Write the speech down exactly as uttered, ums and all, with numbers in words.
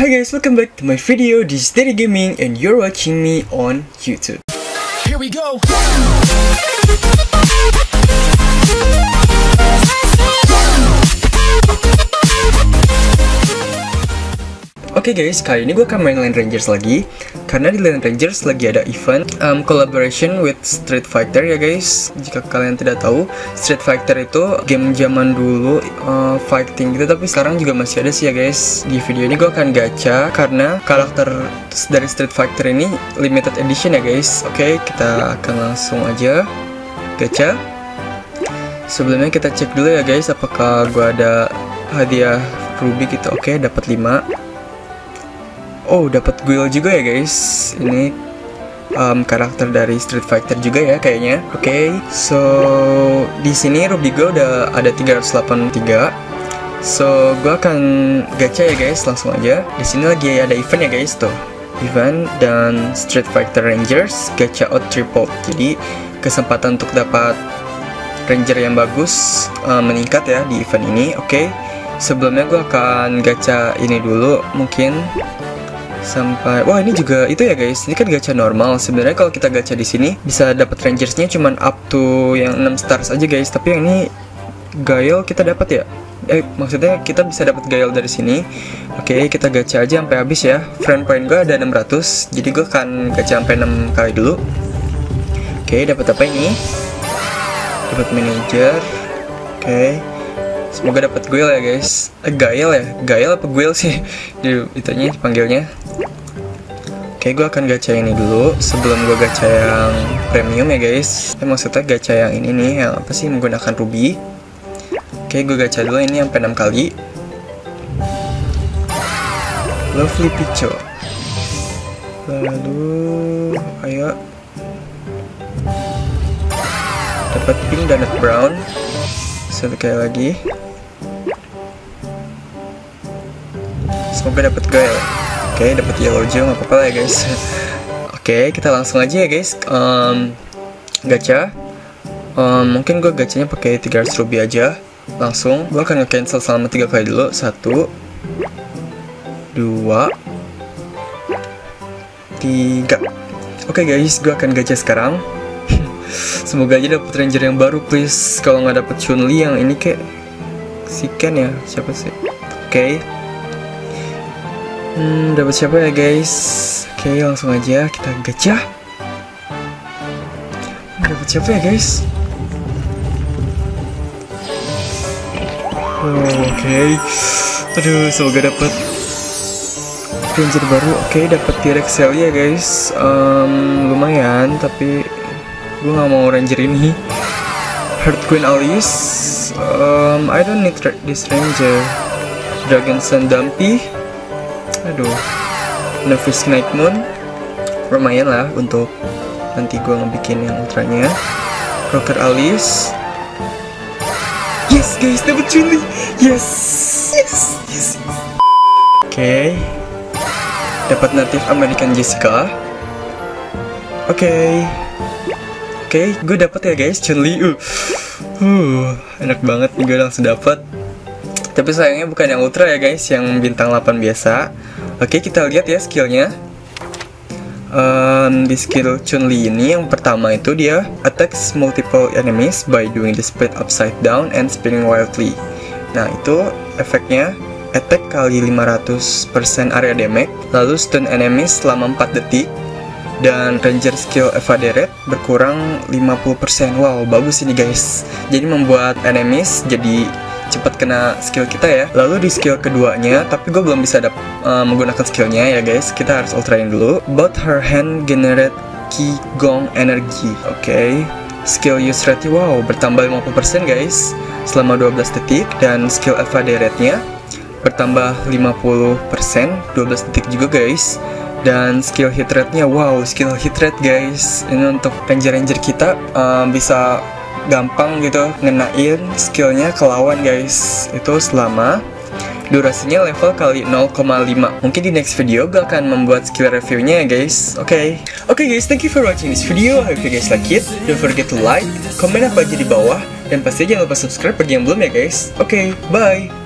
Hi guys, welcome back to my video. This is DerryGaming and you're watching me on YouTube. Here we go. Oke okay guys, kali ini gue akan main Line Rangers lagi. Karena di Line Rangers lagi ada event um, collaboration with Street Fighter ya guys. Jika kalian tidak tahu, Street Fighter itu game zaman dulu uh, fighting gitu. Tapi sekarang juga masih ada sih ya guys. Di video ini gue akan gacha karena karakter dari Street Fighter ini limited edition ya guys. Oke, okay, kita akan langsung aja gacha. Sebelumnya kita cek dulu ya guys, apakah gue ada hadiah Ruby gitu. Oke, okay, dapat lima. Oh, dapat Guile juga ya guys. Ini um, karakter dari Street Fighter juga ya kayaknya. Oke, okay, so di sini Ruby gue udah ada tiga ratus delapan puluh tiga. So gue akan gacha ya guys, langsung aja. Di sini lagi ada event ya guys tuh. Event dan Street Fighter Rangers gacha out triple. Jadi kesempatan untuk dapat Ranger yang bagus uh, meningkat ya di event ini. Oke, okay, sebelumnya gue akan gacha ini dulu mungkin. Sampai wah ini juga itu ya guys, ini kan gacha normal. Sebenarnya kalau kita gacha di sini bisa dapat rangersnya cuman up to yang enam stars aja guys, tapi yang ini Guile kita dapat ya. Eh maksudnya kita bisa dapat Guile dari sini. Oke, okay, kita gacha aja sampai habis ya. Friend point gue ada enam ratus, jadi gue akan gacha sampai enam kali dulu. Oke, okay, dapat apa ini? Dapat manager. Oke. Okay. Semoga dapat Guile ya guys. Eh, Guile ya, Guile apa Guile sih? Di itunya panggilnya. Oke, gue akan gacha ini dulu sebelum gue gacha yang premium ya guys. Eh, maksudnya gacha yang ini nih, yang apa sih menggunakan Ruby. Oke, gue gacha dulu ini sampai enam kali. Lovely Pico. Lalu, ayo. Dapat pink dan brown. Sekali lagi. Semoga dapat Guile. Oke, okay, dapat yellow gem, nggak apa-apa ya guys. Oke, okay, kita langsung aja ya guys. Um, gacha. Um, mungkin gue gacanya pakai tiga ratus rupiah aja. Langsung. Gue akan nge-cancel selama tiga kali dulu. Satu, dua, tiga. Oke okay guys, gue akan gacha sekarang. Semoga aja dapat ranger yang baru please. Kalau nggak dapat Chun-Li yang ini kayak si Ken ya, siapa sih? Oke, okay. hmm, dapat siapa ya guys? Oke, okay, langsung aja kita gacha. Dapat siapa ya guys? Oh, oke, okay. Aduh, semoga dapat ranger baru. Oke, okay, dapat T-Rexel ya guys. Um, lumayan tapi gue gak mau ranger ini. Heart Queen Alice. um, I don't need this ranger. Dragon Sun Dumpy. Aduh. Novice Night Moon. Lumayan lah untuk nanti gue ngebikin yang ultranya. Rocker Alice. Yes guys, dapet Chun-Li. Yes. Yes, yes. Oke, okay. Dapat Native American Jessica. Oke, okay. Oke, okay, gue dapet ya guys, Chun-Li. Uh, uh, enak banget, gue langsung dapet. Tapi sayangnya bukan yang ultra ya guys, yang bintang delapan biasa. Oke, okay, kita lihat ya skillnya. Um, di skill Chun-Li ini yang pertama itu dia attacks multiple enemies by doing the split upside down and spinning wildly. Nah itu efeknya attack kali lima ratus persen area damage, lalu stun enemies selama empat detik. Dan ranger skill evade rate berkurang lima puluh persen. Wow, bagus ini guys. Jadi membuat enemies jadi cepat kena skill kita ya. Lalu di skill keduanya, tapi gue belum bisa uh, menggunakan skillnya ya guys. Kita harus ultrain dulu. Both her hand generate qigong energy. Oke, okay. Skill use rate wow, bertambah lima puluh persen guys selama dua belas detik. Dan skill evade rate-nya bertambah lima puluh persen dua belas detik juga guys. Dan skill hit rate-nya, wow, skill hit rate guys. Ini untuk ranger-ranger kita um, bisa gampang gitu ngenain skillnya ke lawan guys. Itu selama durasinya level kali nol koma lima. Mungkin di next video gue akan membuat skill reviewnya ya guys. Oke, okay. Oke okay guys, thank you for watching this video. I hope you guys like it. Don't forget to like, comment apa aja di bawah. Dan pasti jangan lupa subscribe bagi yang belum ya guys. Oke, okay, bye.